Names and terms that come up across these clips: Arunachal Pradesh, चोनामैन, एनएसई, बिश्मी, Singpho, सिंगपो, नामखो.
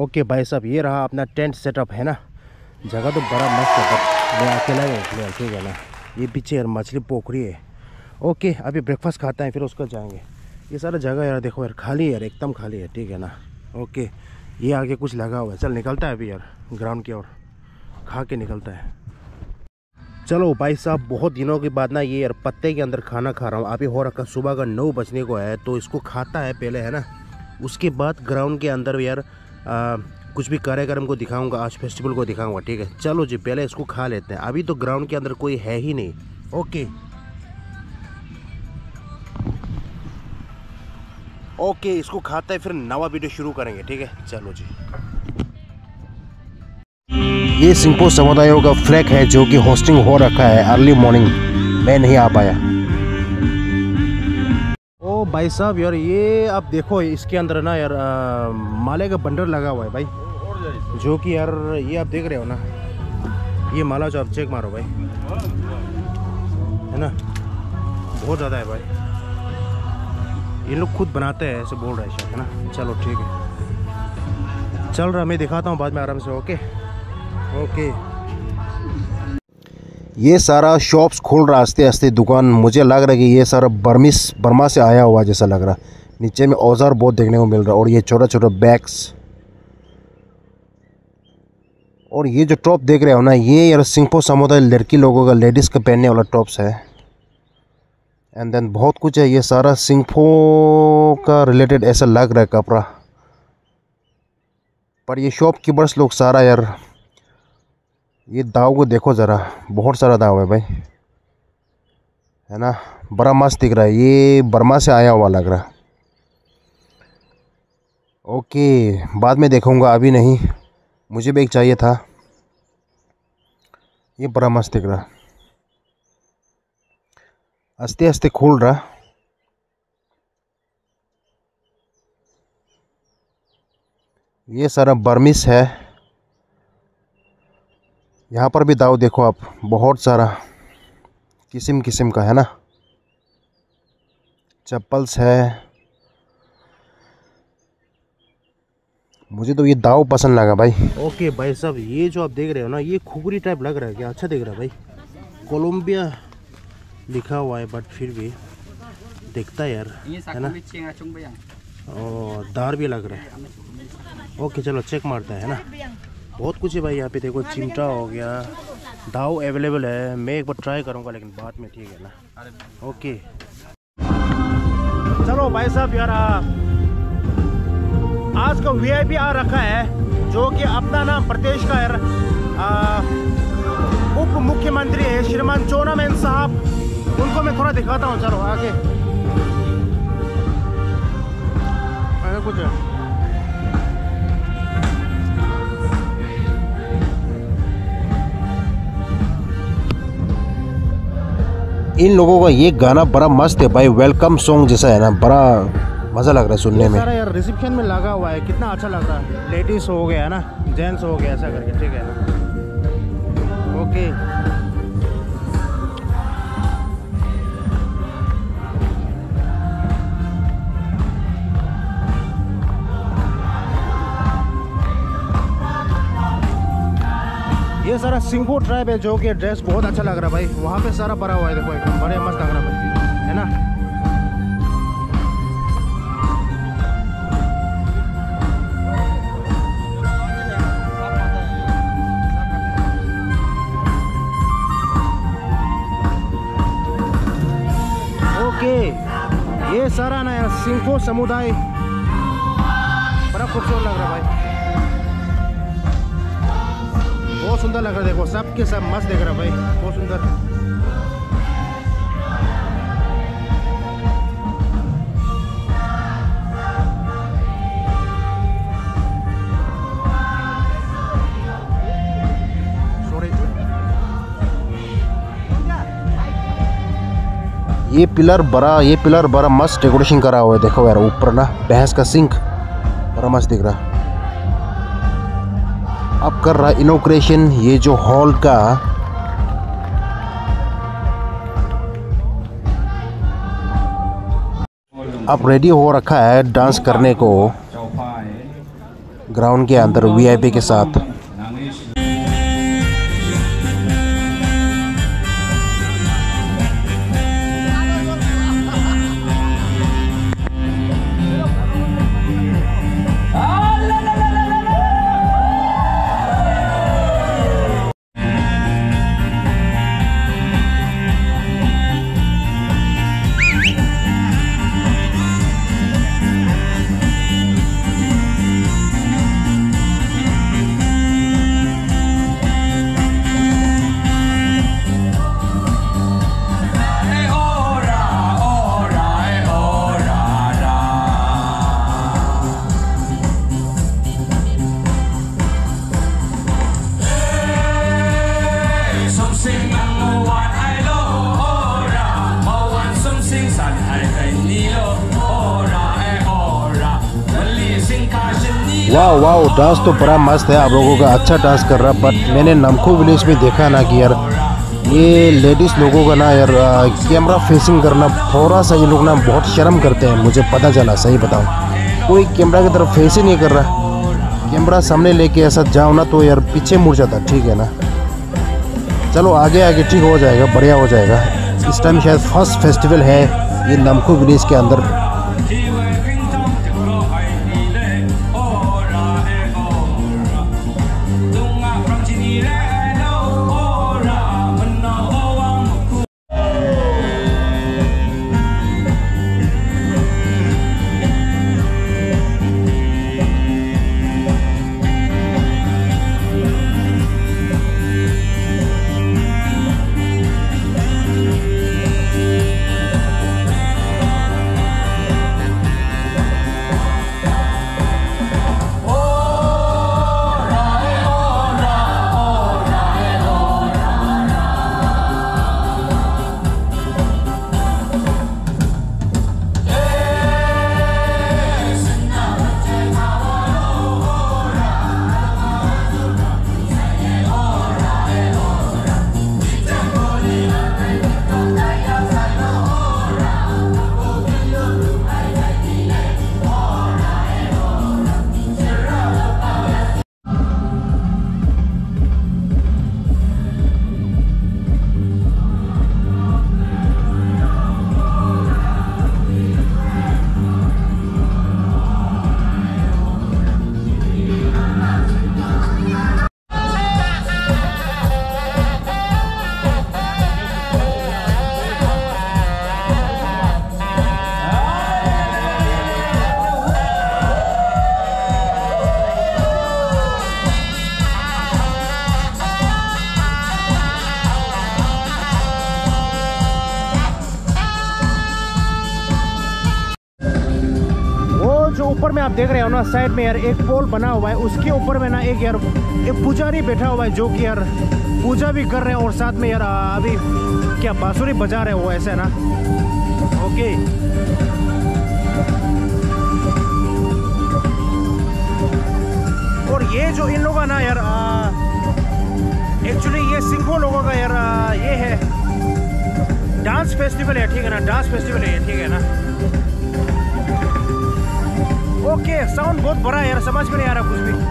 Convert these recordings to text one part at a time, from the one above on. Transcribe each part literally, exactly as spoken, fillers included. Okay भाई साहब, ये रहा अपना टेंट सेटअप है ना। जगह तो बड़ा मस्त है, मैं अकेला गया अकेला ना। ये पीछे यार मछली पोखरी है। ओके अभी ब्रेकफास्ट खाता है फिर उसको जाएंगे। ये सारा जगह यार देखो यार खाली है यार, एकदम खाली है, ठीक है ना। ओके ये आगे कुछ लगा हुआ है, चल निकलता है अभी यार ग्राउंड की ओर, खा के निकलता है। चलो भाई साहब, बहुत दिनों के बाद ना ये यार पत्ते के अंदर खाना खा रहा हूँ। अभी हो रखा सुबह का नौ बजने को है, तो इसको खाता है पहले है ना। उसके बाद ग्राउंड के अंदर यार आ, कुछ भी कार्यक्रम को दिखाऊंगा, आज फेस्टिवल को दिखाऊंगा, ठीक है। चलो जी पहले इसको खा लेते हैं। अभी तो ग्राउंड के अंदर कोई है ही नहीं। ओके ओके इसको खाता है फिर नवा वीडियो शुरू करेंगे, ठीक है। चलो जी, ये सिंगपो समुदायों का फ्लैग है जो कि होस्टिंग हो रखा है। अर्ली मॉर्निंग मैं नहीं आ पाया। ओ भाई साहब यार, ये आप देखो इसके अंदर ना यार आ, माले का बंडल लगा हुआ है भाई, जो कि यार ये आप देख रहे हो ना, ये माला जो आप चेक मारो भाई है ना, बहुत ज़्यादा है भाई। ये लोग खुद बनाते हैं ऐसे बोल रहा है शायद है ना। चलो ठीक है, चल रहा मैं दिखाता हूँ बाद में आराम से। ओके ओके ये सारा शॉप्स खोल रहा आस्ते आस्ते दुकान। मुझे लग रहा है कि ये सारा बर्मिस बर्मा से आया हुआ जैसा लग रहा। नीचे में औजार बहुत देखने को मिल रहा, और ये छोटा छोटा बैग्स। और ये जो टॉप देख रहे हो ना, ये यार सिंगपो समुदाय लड़की लोगों का लेडीज़ का पहनने वाला टॉप्स है। एंड देन बहुत कुछ है, ये सारा सिंगफो का रिलेटेड ऐसा लग रहा है कपड़ा। पर ये शॉपकीपर्स लोग सारा यार, ये दाव को देखो ज़रा, बहुत सारा दाव है भाई है ना, बड़ा मस्त दिख रहा है। ये बर्मा से आया हुआ लग रहा। ओके बाद में देखूंगा, अभी नहीं, मुझे भी एक चाहिए था। ये बड़ा मस्त दिख रहा, आस्ते आस्ते खोल रहा। ये सारा बर्मिस है। यहाँ पर भी दाव देखो आप, बहुत सारा किस्म किस्म का है ना। चप्पल्स है। मुझे तो ये दाव पसंद लगा भाई। ओके भाई साहब, ये जो आप देख रहे हो ना, ये खुबरी टाइप लग रहा है क्या, अच्छा दिख रहा है भाई। कोलंबिया लिखा हुआ है बट फिर भी देखता है यार है ना। और दार भी लग रहा है। ओके चलो चेक मारता है ना। बहुत कुछ है भाई यहाँ पे, देखो चिमटा हो गया, दाव अवेलेबल है। मैं एक बार ट्राई करूँगा लेकिन बाद में, ठीक है ना। ओके चलो भाई साहब यार, आज का वी आई पी आ रखा है जो कि अपना ना प्रदेश का यार उप मुख्यमंत्री है श्रीमान चोनामैन साहब, उनको मैं थोड़ा दिखाता हूँ। चलो आगे आगे कुछ है। इन लोगों का ये गाना बड़ा मस्त है भाई, वेलकम सॉन्ग जैसा है ना, बड़ा मजा लग रहा है सुनने में। सारा यार रिसेप्शन में लगा हुआ है, कितना अच्छा लग रहा है। लेडीज हो गया है ना, जेंट्स हो गया, ऐसा करके, ठीक है ना। ओके ये सारा सिंगपो ट्राइब है जो कि ड्रेस बहुत अच्छा लग रहा है भाई। वहाँ पे सारा भरा हुआ है, देखो एकदम बड़े मस्त लग रहा है भाई है ना। ओके ये सारा ना यार सिंगपो समुदाय बड़ा खूबसूरत लग रहा है भाई, बहुत सुंदर लग रहा है। देखो सब के सब मस्त देख रहा है भाई, बहुत सुंदर। ये पिलर बड़ा ये पिलर बड़ा मस्त डेकोरेशन करा हुआ है, देखो यार ऊपर ना भैंस का सिंक, बड़ा मस्त दिख रहा है। अब कर रहा इनॉग्रेशन ये जो हॉल का। अब रेडी हो रखा है डांस करने को। ग्राउंड के अंदर वीआईपी के साथ। वाह वाह, डांस तो बड़ा मस्त है, आप लोगों का अच्छा डांस कर रहा। बट मैंने नमखो विलेज में देखा ना कि यार ये लेडीज़ लोगों का ना यार कैमरा फेसिंग करना थोड़ा सा ये लोग ना बहुत शर्म करते हैं। मुझे पता चला, सही बताऊँ, कोई कैमरा की तरफ फेस ही नहीं कर रहा। कैमरा सामने लेके ऐसा जाओ ना तो यार पीछे मुड़ जाता, ठीक है ना। चलो आगे आगे ठीक हो जाएगा, बढ़िया हो जाएगा। इस टाइम शायद फर्स्ट फेस्टिवल है ये नामखो विलेज के अंदर। ऊपर में आप देख रहे हो ना साइड में यार एक पोल बना हुआ है, उसके ऊपर में ना एक यार एक पुजारी बैठा हुआ है जो कि यार पूजा भी कर रहे हैं और साथ में यार अभी क्या बांसुरी बजा रहे हो ऐसे ना। ओके, और ये जो इन लोगों का ना यार एक्चुअली ये सिंघो लोगों का यार ये है डांस फेस्टिवल है, ठीक है ना, डांस फेस्टिवल है, ठीक है ना। ओके, साउंड बहुत बड़ा है यार, समझ में नहीं आ रहा कुछ भी।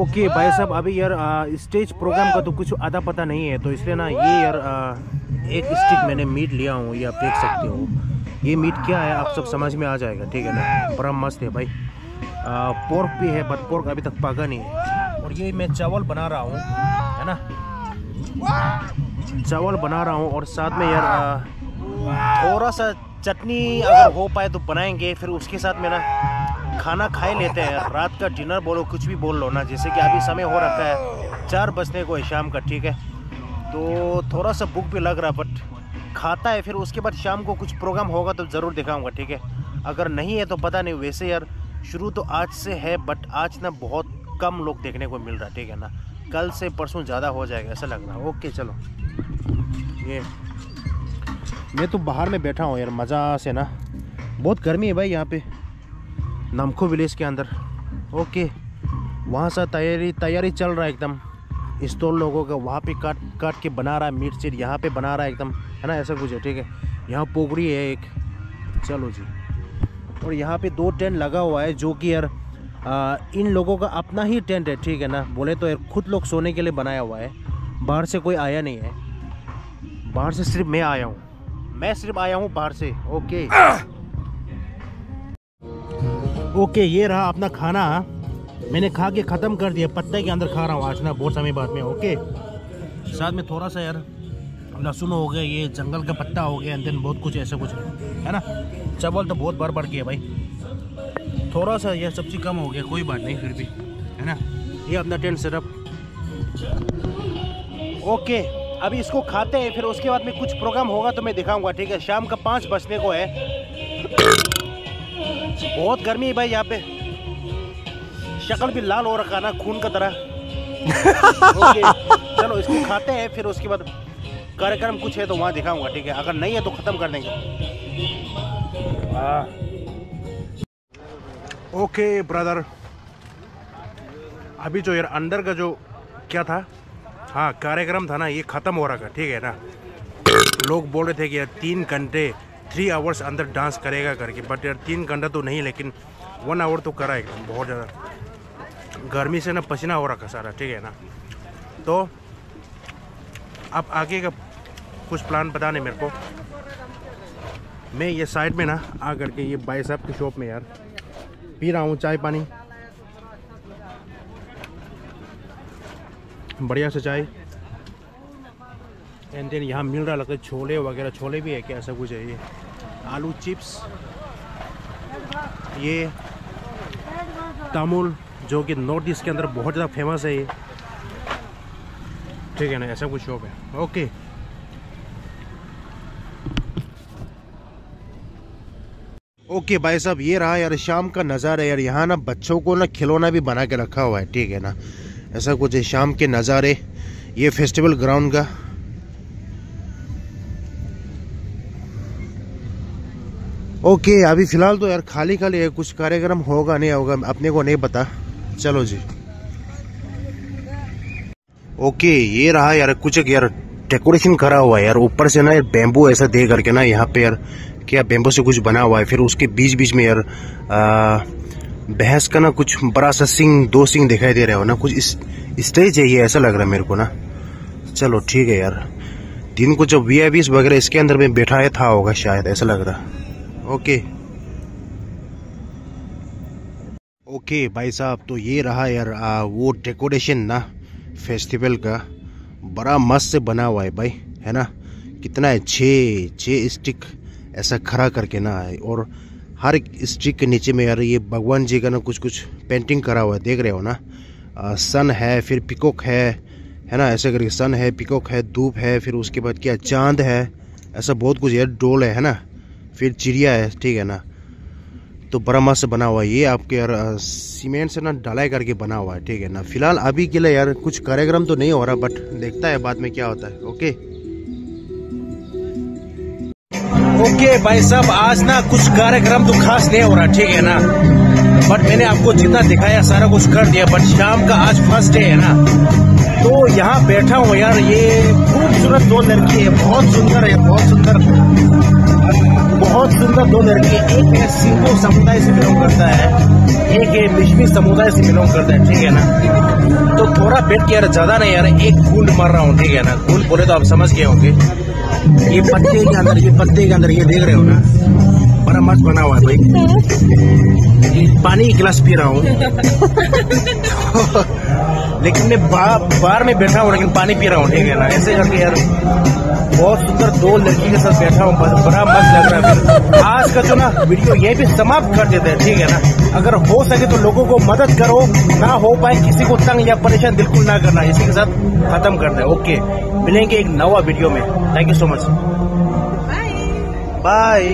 ओके okay, भाई साहब, अभी यार स्टेज प्रोग्राम का तो कुछ आधा पता नहीं है, तो इसलिए ना ये यार आ, एक स्टिक मैंने मीट लिया हूँ, ये आप देख सकते हो। ये मीट क्या है आप सब समझ में आ जाएगा, ठीक है ना। बड़ा मस्त है भाई, आ, पोर्क भी है बट पोर्क अभी तक पका नहीं है। और ये मैं चावल बना रहा हूँ, है ना, चावल बना रहा हूँ। और साथ में यार आ, थोड़ा सा चटनी अगर हो पाए तो बनाएंगे, फिर उसके साथ मेरा खाना खाए लेते हैं। रात का डिनर बोलो, कुछ भी बोल लो ना। जैसे कि अभी समय हो रखा है चार बजने को है शाम का, ठीक है। तो थोड़ा सा भूख भी लग रहा बट खाता है, फिर उसके बाद शाम को कुछ प्रोग्राम होगा तो ज़रूर दिखाऊंगा, ठीक है। अगर नहीं है तो पता नहीं। वैसे यार शुरू तो आज से है बट आज ना बहुत कम लोग देखने को मिल रहा, ठीक है ना। कल से परसों ज़्यादा हो जाएगा ऐसा लग रहा है। ओके, चलो। ये मैं तो बाहर में बैठा हूँ यार मज़ा से ना, बहुत गर्मी है भाई यहाँ पे नामखो विलेज के अंदर। ओके वहाँ से तैयारी तैयारी चल रहा है एकदम, स्टॉल लोगों का वहाँ पे काट काट के बना रहा है मीट चीट, यहाँ पे बना रहा है एकदम, है ना ऐसा कुछ है। ठीक है यहाँ पोखरी है एक, चलो जी। और यहाँ पे दो टेंट लगा हुआ है जो कि यार आ, इन लोगों का अपना ही टेंट है, ठीक है ना, बोले तो यार खुद लोग सोने के लिए बनाया हुआ है, बाहर से कोई आया नहीं है, बाहर से सिर्फ मैं आया हूँ, मैं सिर्फ आया हूँ बाहर से। ओके ओके ये रहा अपना खाना, मैंने खा के ख़त्म कर दिया, पत्ते के अंदर खा रहा हूँ आज ना बहुत समय बाद में। ओके साथ में थोड़ा सा यार लहसुन हो गया, ये जंगल का पत्ता हो गया, एंड देन बहुत कुछ ऐसा कुछ है ना। चावल तो बहुत बार बढ़ गया भाई, थोड़ा सा यह सब्जी कम हो गया, कोई बात नहीं फिर भी, है ना। ये अपना टेंट सेटअप। ओके अभी इसको खाते हैं, फिर उसके बाद में कुछ प्रोग्राम होगा तो मैं दिखाऊँगा, ठीक है। शाम का पाँच बजने को है, बहुत गर्मी है भाई यहाँ पे, शक्ल भी लाल हो रखा ना खून का तरह। ओके चलो इसको खाते हैं, फिर उसके बाद कार्यक्रम कुछ है तो वहाँ दिखाऊंगा, ठीक है, अगर नहीं है तो ख़त्म कर देंगे। ओके ब्रदर अभी जो यार अंदर का जो क्या था, हाँ कार्यक्रम था ना, ये ख़त्म हो रखा, ठीक है ना। लोग बोल रहे थे कि यार तीन घंटे थ्री आवर्स अंदर डांस करेगा करके, बट यार तीन घंटा तो नहीं लेकिन वन आवर तो करा एकदम, बहुत ज़्यादा गर्मी से ना पसीना हो रखा सारा, ठीक है ना। तो अब आगे का कुछ प्लान पता नहीं मेरे को। मैं ये साइड में ना आ करके ये भाई साहब की शॉप में यार पी रहा हूँ चाय पानी, बढ़िया से चाय, एंड देन यहाँ मिल रहा लगता है छोले वगैरह, छोले भी है क्या ऐसा कुछ है, ये आलू चिप्स, ये तामुल जो कि नॉर्थ ईस्ट के अंदर बहुत ज़्यादा फेमस है ये, ठीक है ना, ऐसा कुछ शॉप है। ओके ओके भाई साहब ये रहा यार शाम का नज़ारा यार, यहाँ ना बच्चों को ना खिलौना भी बना के रखा हुआ है, ठीक है ना, ऐसा कुछ है शाम के नज़ारे। ये फेस्टिवल ग्राउंड का ओके, अभी फ़िलहाल तो यार खाली खाली है, कुछ कार्यक्रम होगा नहीं होगा अपने को नहीं पता, चलो जी। ओके ये रहा यार कुछ एक यार डेकोरेशन करा हुआ है यार, ऊपर से ना यार बेम्बू ऐसा दे करके ना, यहाँ पे यार क्या बेम्बू से कुछ बना हुआ है, फिर उसके बीच बीच में यार आ, भैंस का ना कुछ बड़ा सा सिंह, दो सिंह दिखाई दे रहा हो ना, कुछ इस स्टेज है ये ऐसा लग रहा है मेरे को ना। चलो ठीक है यार, दिन को जब वी आई पी वगैरह इसके अंदर में बैठा था होगा शायद, ऐसा लग रहा है। ओके ओके भाई साहब तो ये रहा यार आ, वो डेकोरेशन ना फेस्टिवल का, बड़ा मस्त से बना हुआ है भाई, है ना, कितना है छः छः स्टिक ऐसा खड़ा करके ना है, और हर स्टिक के नीचे में यार ये भगवान जी का ना कुछ कुछ पेंटिंग करा हुआ है, देख रहे हो ना, आ, सन है फिर पिकॉक है, है ना, ऐसे करके सन है पिकॉक है धूप है, फिर उसके बाद क्या चांद है, ऐसा बहुत कुछ यार डोल है, है ना, फिर चिड़िया है, ठीक है ना। तो बड़ा मस्त बना हुआ है ये, आपके यार सीमेंट से ना ढलाई करके बना हुआ है, ठीक है ना। फिलहाल अभी के लिए यार कुछ कार्यक्रम तो नहीं हो रहा, बट देखता है बाद में क्या होता है। ओके ओके भाई साहब आज ना कुछ कार्यक्रम तो खास नहीं हो रहा, ठीक है ना, बट मैंने आपको जितना दिखाया सारा कुछ कर दिया, बट शाम का आज फर्स्ट डे है ना, तो यहाँ बैठा हूँ यार, ये खूबसूरत दो लड़की है, बहुत सुंदर है, बहुत सुंदर बहुत सुंदर दो लड़की, एक है सिंपो समुदाय से बिलोंग करता है, एक है बिश्मी समुदाय से बिलोंग करता है, ठीक है ना। तो थोड़ा बैठ के यार ज्यादा नहीं यार एक घूल मार रहा हूँ, ठीक है ना, घूल बोले तो आप समझ गए होंगे, ये पत्ते के अंदर ये पत्ते के अंदर ये देख रहे हो ना, बड़ा मस्त बना हुआ है भाई, पानी की गिलास पी रहा हूँ लेकिन मैं बाहर में बैठा हूँ, लेकिन पानी पी रहा हूँ, ठीक है ना, ऐसे करके यार बहुत सुंदर दो लड़की के साथ बैठा हूँ, बड़ा मस्त लग रहा है। आज का जो ना वीडियो ये भी समाप्त कर देते हैं, ठीक है ना, अगर हो सके तो लोगों को मदद करो, ना हो पाए किसी को तंग या परेशान बिल्कुल ना करना, इसी के साथ खत्म कर दे। ओके मिलेंगे एक नवा वीडियो में, thank you so much, bye bye.